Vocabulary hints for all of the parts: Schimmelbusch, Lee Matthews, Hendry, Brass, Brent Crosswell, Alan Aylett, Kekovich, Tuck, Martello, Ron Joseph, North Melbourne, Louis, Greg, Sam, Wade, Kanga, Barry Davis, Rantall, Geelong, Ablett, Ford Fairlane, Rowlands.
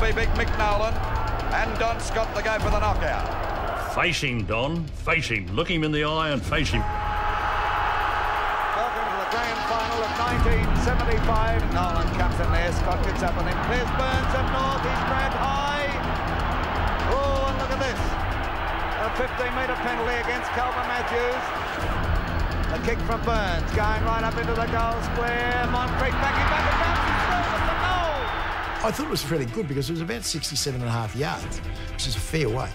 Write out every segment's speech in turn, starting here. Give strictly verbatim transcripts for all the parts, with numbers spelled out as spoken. will be big Mick Nolan. And Don Scott to go for the knockout. Face him, Don. Face him. Look him in the eye and face him. Welcome to the grand final of nineteen seventy-five. Nolan comes in there. Scott gets up and in. There's Burns up north. He's grabbed high. Oh, and look at this. A fifteen metre penalty against Calvin Matthews. A kick from Burns. Going right up into the goal square. Moncrief backing back and back. I thought it was fairly good because it was about sixty-seven and a half yards, which is a fair way.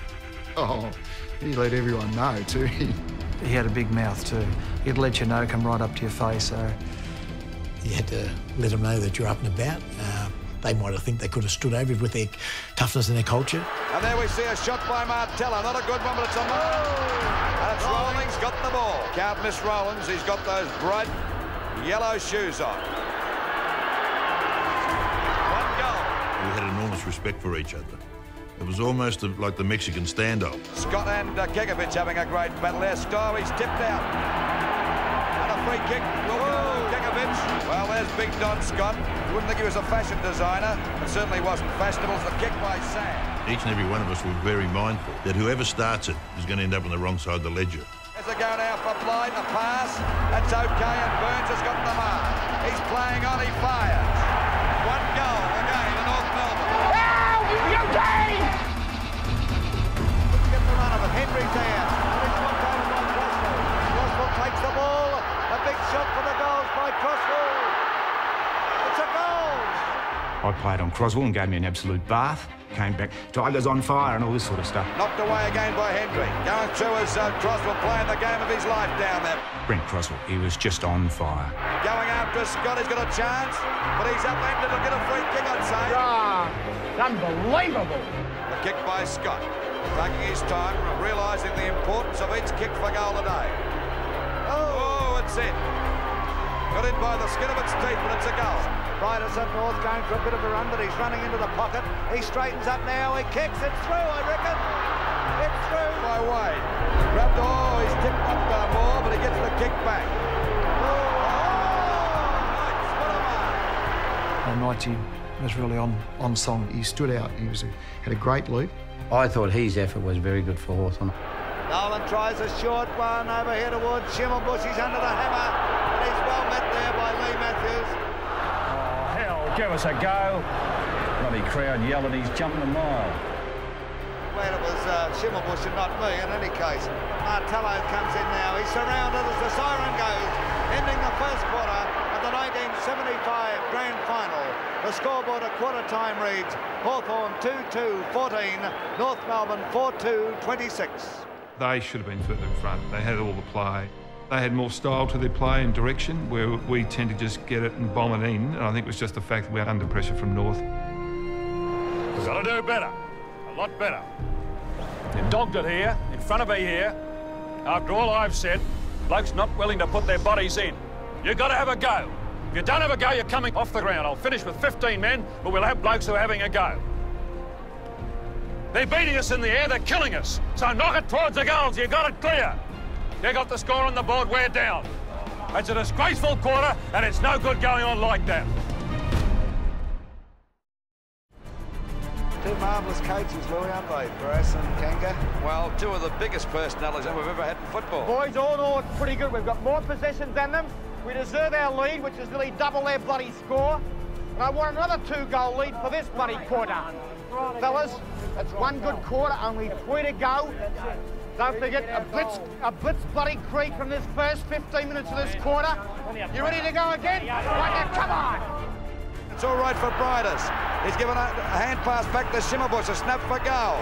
Oh, he let everyone know too. He had a big mouth too. He'd let you know, come right up to your face. So you had to let them know that you're up and about. Uh, they might have think they could have stood over with their toughness and their culture. And there we see a shot by Martello. Not a good one, but it's a mark. And it's Rowlands got the ball. Can't miss Rowlands. He's got those bright yellow shoes on. We had enormous respect for each other. It was almost like the Mexican stand-up. Scott and uh, Kekovich having a great battle there. Stoyle, he's tipped out. And a free kick. Whoa, Kekovich. Well, there's big Don Scott. You wouldn't think he was a fashion designer. It certainly wasn't fashionable. It's the kick by Sam. Each and every one of us were very mindful that whoever starts it is going to end up on the wrong side of the ledger. There's a go now for Blythe. A pass. That's OK. And Burns has got the mark. He's playing on. He fires. One goal. Hendry's there. It's knocked over by Crosswell. Crosswell takes the ball. A big shot for the goals by Crosswell. It's a goal. I played on Crosswell and gave me an absolute bath. Came back, Tigers on fire and all this sort of stuff. Knocked away again by Hendry. Going through as uh, Crosswell playing the game of his life down there. Brent Crosswell, he was just on fire. Going after Scott, he's got a chance, but he's upended to get a free kick, I'd say. Ah, unbelievable. A kick by Scott. Taking his time, realising the importance of each kick for goal today. Oh, it's in. Got in by the skin of its teeth, but it's a goal. Riders up north going for a bit of a run, but he's running into the pocket. He straightens up now, he kicks, it's through, I reckon. It's through by Wade. Grabbed, oh, he's tipped up by Moore, but he gets the kick back. Oh, oh, nice, what a mark. He was really on, on song. He stood out, he was a, had a great leap. I thought his effort was very good for Hawthorn. Nolan tries a short one over here towards Schimmelbusch. He's under the hammer, and he's well met there by Lee Matthews. Oh, hell, give us a go. Bloody crowd yelling, he's jumping a mile. Glad it was uh, Schimmelbusch and not me in any case. Martello comes in now. He's surrounded as the siren goes, ending the first quarter of the nineteen seventy-five grand final. The scoreboard at quarter-time reads Hawthorn two two fourteen, North Melbourne four two twenty-six. They should have been further in front. They had all the play. They had more style to their play and direction, where we tend to just get it and bomb it in, and I think it was just the fact that we were under pressure from North. We've got to do better. A lot better. They've dogged it here, in front of me here. After all I've said, blokes not willing to put their bodies in. You've got to have a go. If you don't have a go, you're coming off the ground. I'll finish with fifteen men, but we'll have blokes who are having a go. They're beating us in the air, they're killing us. So knock it towards the goals, you got it clear. They got the score on the board, we're down. It's a disgraceful quarter, and it's no good going on like that. Two marvellous coaches, Louis, aren't they? Brass and Kanga. Well, two of the biggest personalities that we've ever had in football. Boys, all in all, it's pretty good. We've got more possessions than them. We deserve our lead, which is nearly double their bloody score. And I want another two-goal lead for this bloody quarter. Fellas, that's one good quarter, only three to go. Don't forget a blitz, a blitz bloody creek from this first fifteen minutes of this quarter. You ready to go again? Right now, come on! It's all right for Brightus. He's given a hand pass back to Schimmelbusch, a snap for goal.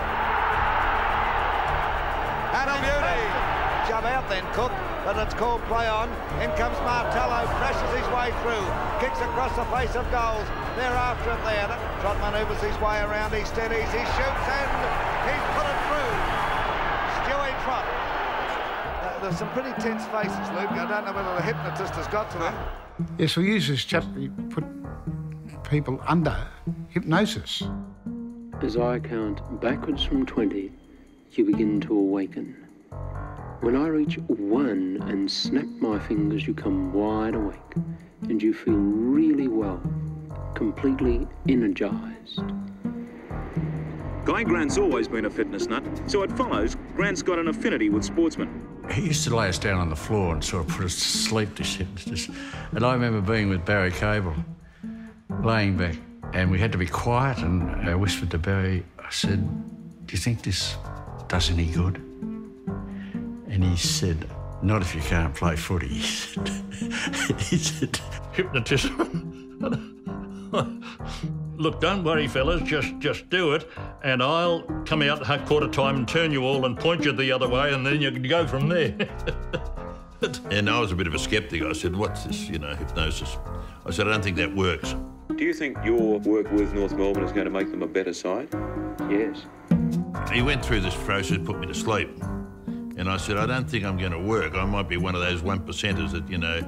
And a beauty! Jump out then, Cook, but it's called play on. In comes Martello, crashes his way through, kicks across the face of goals. They're after it there. Trot manoeuvres his way around, he steadies, he shoots, and he's put it through. Stewie Trot. Uh, there's some pretty tense faces, Luke. I don't know whether the hypnotist has got to them. Yes, we use this chap, we put people under hypnosis. As I count backwards from twenty, you begin to awaken. When I reach one and snap my fingers, you come wide awake and you feel really well, completely energized. Guy Grant's always been a fitness nut, so it follows Grant's got an affinity with sportsmen. He used to lay us down on the floor and sort of put us to sleep to shit. And I remember being with Barry Cable, laying back, and we had to be quiet, and I whispered to Barry, I said, do you think this does any good? And he said, not if you can't play footy. He said, he said hypnotism. Look, don't worry, fellas, just just do it, and I'll come out at quarter time and turn you all and point you the other way, and then you can go from there. And I was a bit of a sceptic. I said, what's this, you know, hypnosis? I said, I don't think that works. Do you think your work with North Melbourne is going to make them a better side? Yes. He went through this process, put me to sleep, and I said, I don't think I'm going to work. I might be one of those one percenters that, you know,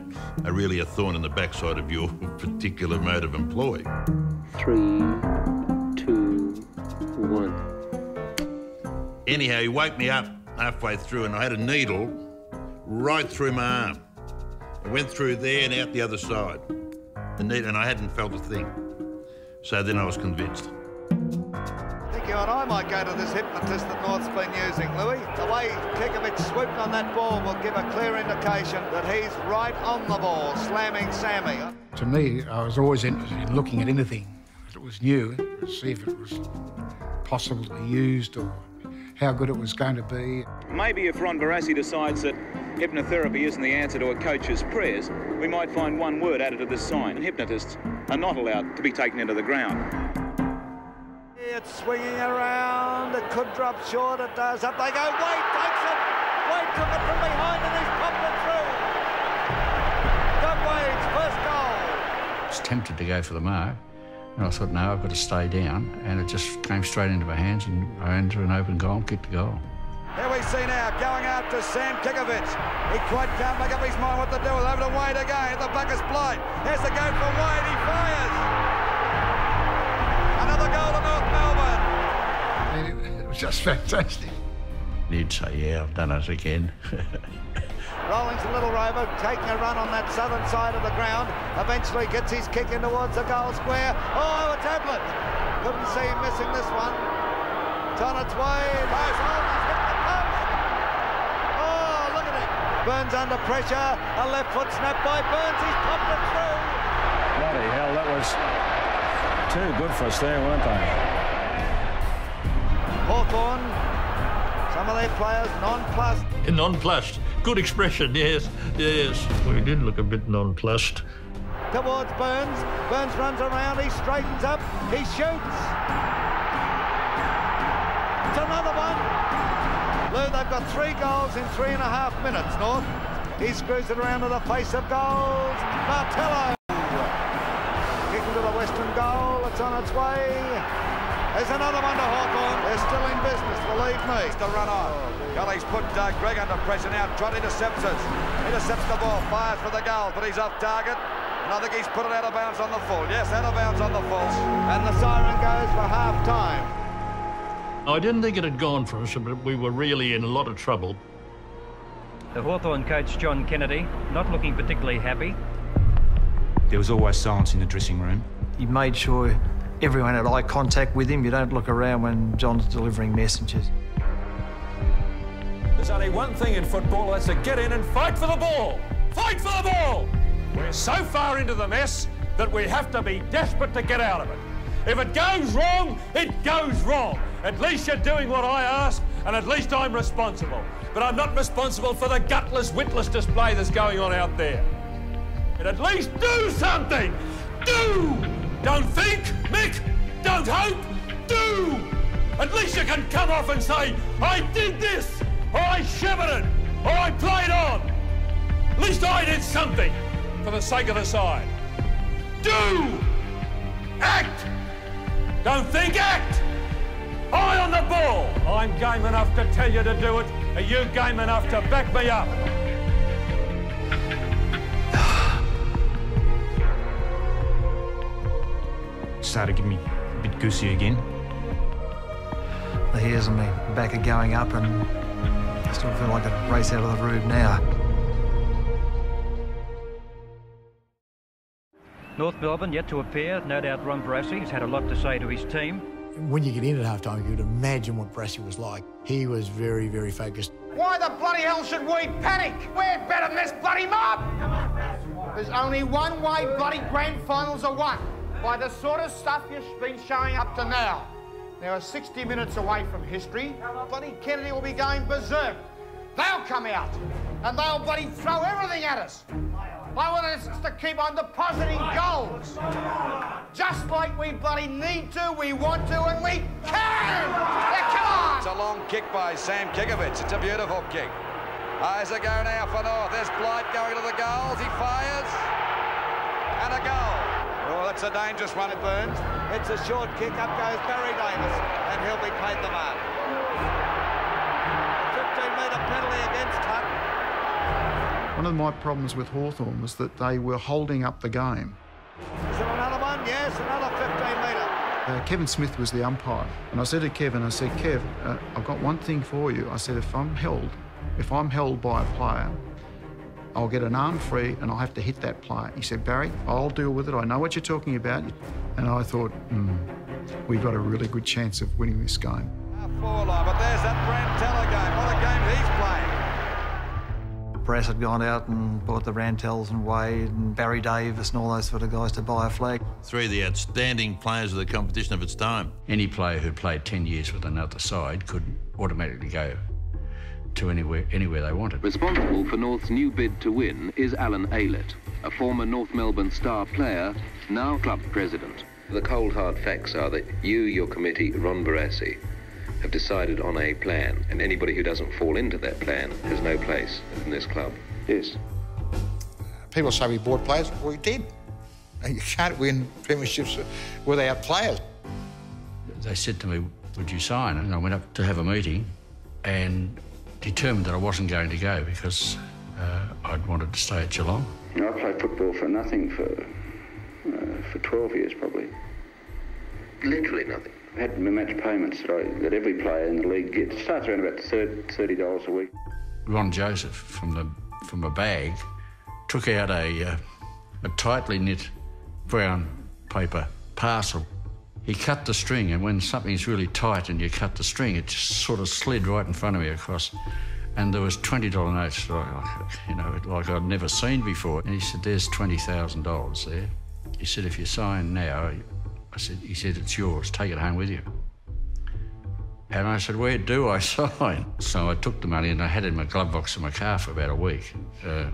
are really a thorn in the backside of your particular mode of employ. Three, two, one. Anyhow, he woke me up halfway through and I had a needle right through my arm. It went through there and out the other side. The needle, and I hadn't felt a thing. So then I was convinced. I think you and I might go to this hypnotist that North's been using, Louis. The way Kekovich swooped on that ball will give a clear indication that he's right on the ball, slamming Sammy. To me, I was always interested in looking at anything. It was new, to see if it was possible to be used or how good it was going to be. Maybe if Ron Barassi decides that hypnotherapy isn't the answer to a coach's prayers, we might find one word added to this sign. Hypnotists are not allowed to be taken into the ground. It's swinging around. It could drop short. It does. Up they go. Wade takes it. Wade took it from behind and he's popped it through. Got Wade's first goal. I was tempted to go for the mark. And I thought, no, I've got to stay down. And it just came straight into my hands and I ran to an open goal and kicked the goal. Here we see now, going out to Sam Kekovich. He quite can't make up his mind what to do. Over to Wade again. The buck is Blythe. Has to go for Wade. He fires. Another goal to North Melbourne. I mean, it was just fantastic. He'd say, yeah, I've done it again. Rowlands a little rover, taking a run on that southern side of the ground, eventually gets his kick in towards the goal square. Oh, it's Ablett. Couldn't see him missing this one. Tonitsway, goes on, he's hit the post. Oh, look at it. Burns under pressure, a left foot snap by Burns, he's popped it through. Bloody hell, that was too good for us there, weren't they? Hawthorn, some of their players nonplussed. Nonplussed. Good expression, yes, yes. We did look a bit nonplussed. Towards Burns. Burns runs around, he straightens up, he shoots. It's another one. Lou, they've got three goals in three and a half minutes, North. He screws it around to the face of goals. Martello. Kick into the western goal, it's on its way. There's another one to Hawthorn. They're still in business, believe me. It's the run on. Well, he's put uh, Greg under pressure now. Trot intercepts it. Intercepts the ball, fires for the goal, but he's off target. And I think he's put it out of bounds on the full. Yes, out of bounds on the full. And the siren goes for half-time. I didn't think it had gone for us, but we were really in a lot of trouble. The Hawthorn coach, John Kennedy, not looking particularly happy. There was always silence in the dressing room. He made sure everyone had eye contact with him. You don't look around when John's delivering messages. There's only one thing in football, that's to get in and fight for the ball. Fight for the ball! We're so far into the mess that we have to be desperate to get out of it. If it goes wrong, it goes wrong. At least you're doing what I ask, and at least I'm responsible. But I'm not responsible for the gutless, witless display that's going on out there. And at least do something! Do! Don't think, Mick! Don't hope! Do! At least you can come off and say, I did this! Or I shivered it, or I played on. At least I did something for the sake of the side. Do! Act! Don't think, act! Eye on the ball! I'm game enough to tell you to do it. Are you game enough to back me up? Started getting me a bit goosey again. The hairs on me back are going up and I still feel like I'd race out of the room now. North Melbourne yet to appear. No doubt Ron Barassi has had a lot to say to his team. when you get in at half-time, you could imagine what Brassi was like. He was very, very focused. Why the bloody hell should we panic? We're better than this bloody mob! There's only one way bloody grand finals are won, by the sort of stuff you've been showing up to now. Now, sixty minutes away from history, bloody Kennedy will be going berserk. They'll come out, and they'll bloody throw everything at us. They want us to keep on depositing goals. Just like we bloody need to, we want to, and we can! Now, come on! It's a long kick by Sam Kekovich. It's a beautiful kick. Eyes are going out for North. There's Blythe going to the goals. He fires. And a goal. Oh, that's a dangerous one, it Burns. It's a short kick. Up goes Barry Davis, and he'll be paid the mark. fifteen metre penalty against Tuck. One of my problems with Hawthorn was that they were holding up the game. Is there another one? Yes, another fifteen metre. Uh, Kevin Smith was the umpire, and I said to Kevin, I said, Kev, uh, I've got one thing for you. I said, if I'm held, if I'm held by a player, I'll get an arm free and I'll have to hit that player. He said, Barry, I'll deal with it. I know what you're talking about. And I thought, hmm, we've got a really good chance of winning this game. Four line, but there's that Rantall game. What a game he's playing. Brass had gone out and bought the Rantalls and Wade and Barry Davis and all those sort of guys to buy a flag. Three of the outstanding players of the competition of its time. Any player who played ten years with another side could automatically go to anywhere, anywhere they wanted. Responsible for North's new bid to win is Alan Aylett, a former North Melbourne star player, now club president. The cold hard facts are that you, your committee, Ron Barassi, have decided on a plan, and anybody who doesn't fall into that plan has no place in this club. Yes. People say we bought players. We did. You can't win premierships without players. They said to me, would you sign? And I went up to have a meeting and determined that I wasn't going to go because uh, I'd wanted to stay at Geelong. You know, I played football for nothing for, uh, for twelve years probably. Literally nothing. I had match payments that, I, that every player in the league gets. It starts around about thirty dollars a week. Ron Joseph from the from a bag took out a uh, a tightly knit brown paper parcel. He cut the string, and when something's really tight and you cut the string, it just sort of slid right in front of me across. And there was twenty dollar notes, like, you know, like I'd never seen before. And he said, "There's twenty thousand dollars there." He said, "If you sign now." I said, he said, "It's yours, take it home with you." And I said, "Where do I sign?" So I took the money and I had it in my glove box in my car for about a week, uh,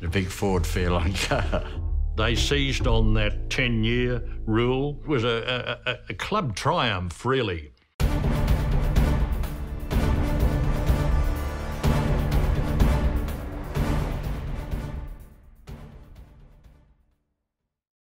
in a big Ford Fairlane car. They seized on that ten-year rule. It was a, a, a club triumph, really.